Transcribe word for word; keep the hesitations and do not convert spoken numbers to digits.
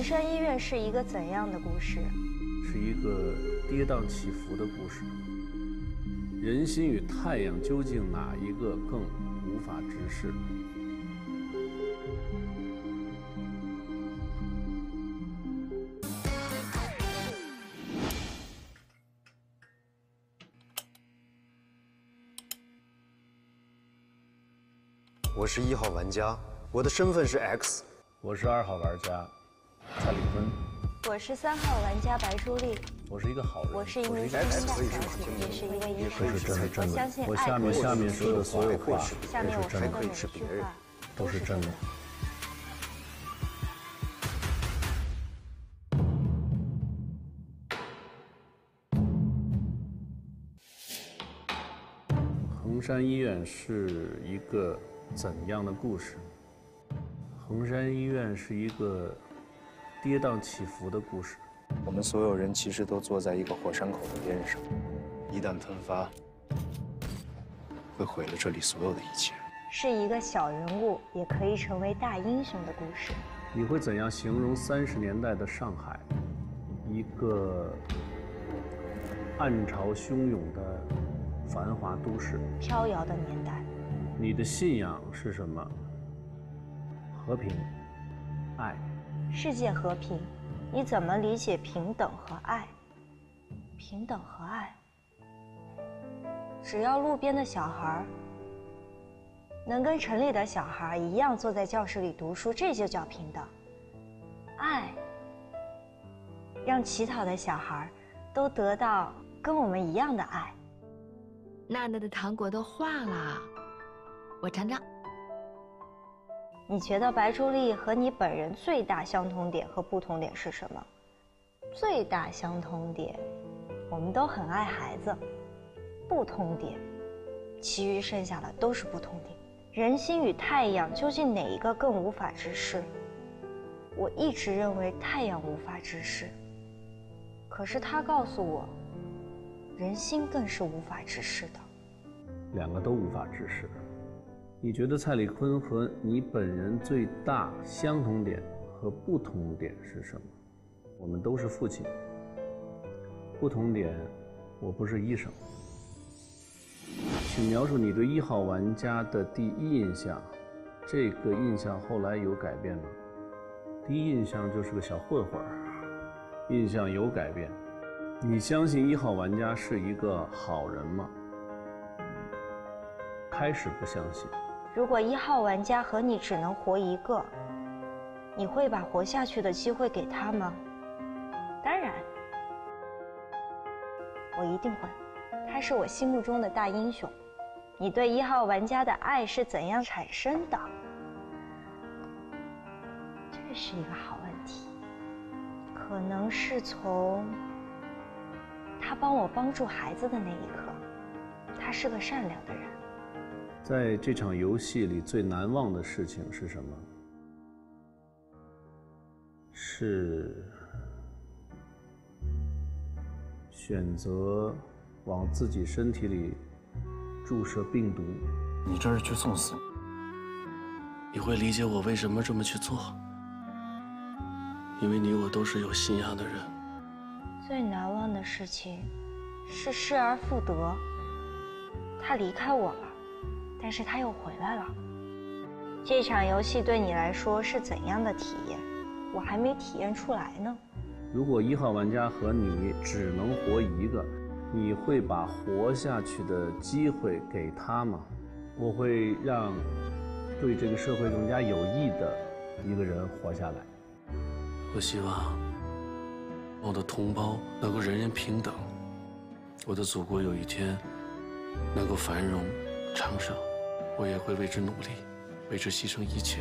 文山医院是一个怎样的故事？是一个跌宕起伏的故事。人心与太阳究竟哪一个更无法直视？ 我是一号玩家，我的身份是 X。我是二号玩家蔡立坤。我是三号玩家白朱莉。我是一个好人。我是一名天下好女，也是一位医生。我相信爱可以是天赋的所有话，下面我说的每一句话都是真的。 衡山医院是一个怎样的故事？衡山医院是一个跌宕起伏的故事。我们所有人其实都坐在一个火山口的边上，一旦喷发，会毁了这里所有的一切。是一个小人物也可以成为大英雄的故事。你会怎样形容三十年代的上海？一个暗潮汹涌的 繁华都市，飘摇的年代。你的信仰是什么？和平，爱，世界和平。你怎么理解平等和爱？平等和爱，只要路边的小孩能跟城里的小孩一样坐在教室里读书，这就叫平等。爱，让乞讨的小孩都得到跟我们一样的爱。 娜娜的糖果都化了，我尝尝。你觉得白朱莉和你本人最大相同点和不同点是什么？最大相同点，我们都很爱孩子；不同点，其余剩下的都是不同点。人心与太阳究竟哪一个更无法直视？我一直认为太阳无法直视，可是他告诉我， 人心更是无法直视的，两个都无法直视。你觉得蔡丽坤和你本人最大相同点和不同点是什么？我们都是父亲。不同点，我不是医生。请描述你对一号玩家的第一印象。这个印象后来有改变吗？第一印象就是个小混混儿，印象有改变。 你相信一号玩家是一个好人吗？开始不相信。如果一号玩家和你只能活一个，你会把活下去的机会给他吗？当然，我一定会。他是我心目中的大英雄。你对一号玩家的爱是怎样产生的？这是一个好问题。可能是从 他帮我帮助孩子的那一刻，他是个善良的人。在这场游戏里最难忘的事情是什么？是选择往自己身体里注射病毒。你这是去送死？你会理解我为什么这么去做？因为你我都是有信仰的人。 最难忘的事情是失而复得。他离开我了，但是他又回来了。这场游戏对你来说是怎样的体验？我还没体验出来呢。如果一号玩家和你只能活一个，你会把活下去的机会给他吗？我会让对这个社会更加有益的一个人活下来。我希望 我的同胞能够人人平等，我的祖国有一天能够繁荣昌盛，我也会为之努力，为之牺牲一切。